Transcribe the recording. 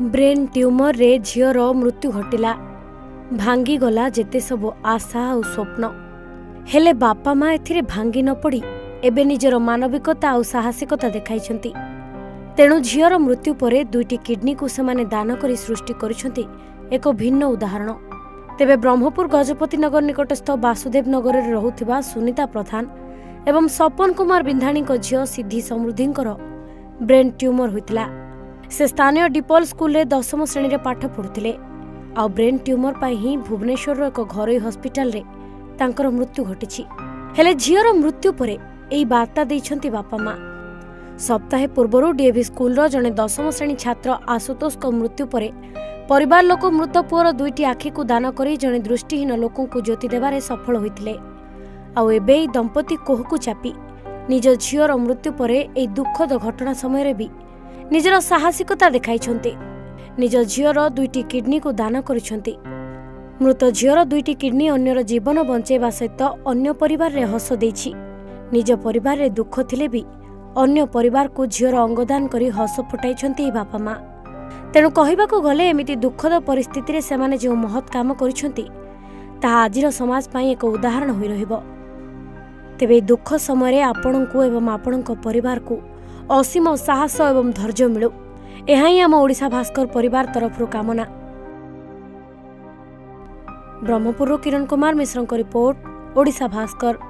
Brain tumour रे झीर मृत्यु घटिला। भांगी गला जेते सब आशा और स्वप्न। हेले बापा माँ एथिरे भांगी न पड़ी एबे निजर मानविकता और साहसिकता देखाइछंती। तेणु झीर मृत्यु परे दुईटी किडनी को सेमाने दान करी सृष्टि करिछंती एक भिन्न उदाहरण। तेबे ब्रह्मपुर गजपति नगर निकटस्थ वासुदेव नगर रे रहुथिबा सुनीता प्रधान एवं सपन कुमार बिंधानी झील सिद्धि समृद्धि ब्रेन ट्यूमर होइतिला। से स्थानीय डिपल स्कूल रे 10वीं श्रेणी रे पाठ पढ़ुथिले। आ ब्रेन ट्यूमर पाई ही भुवनेश्वर एक घरोई हॉस्पिटल रे तांकर मृत्यु घटिछि। हेले झीर मृत्यु परे एई बार्ता दैछंती बापा माँ। सप्ताह पूर्व डीएवी स्कूल रो जने 10वीं श्रेणी छात्र आशुतोष को मृत्यु परे परिवार लोक मृत पुअर दुईटी आखि को दान करी जने दृष्टिहीन लोक को ज्योति देवारे सफल होइतिले। आउ एबे दंपति कोहकु चापी निज झीर मृत्यु परे एई दुखद घटना समय भी निजर साहसिकता देखाइछंती। निज झीर दुईटी किडनी को दान करिछंती। मृत झीर दुईटी किडनी अन्यर जीवन बंचेवा सहित अन्य परिवार रे हस देछि। निज परिवार रे दुख थिले भी अन्य परिवार को झीर अंगदान करी हस फुटाइछंती बापा माँ। तेणु कहिबाकू गले एमिति दुखद परिस्थिति रे सेमाने जो महत् काम करिछंती ताहा आजिर समाज पाई एक उदाहरण होई रहिबो। तेबे दुख समय रे आपनकू एवं आपनक परिवार को असीम साहस एवं धैर्य मिलू, एहा ही आम ओडिशा भास्कर परिवार तरफ कामना। ब्रह्मपुर किरण कुमार मिश्र रिपोर्ट, ओडिशा भास्कर।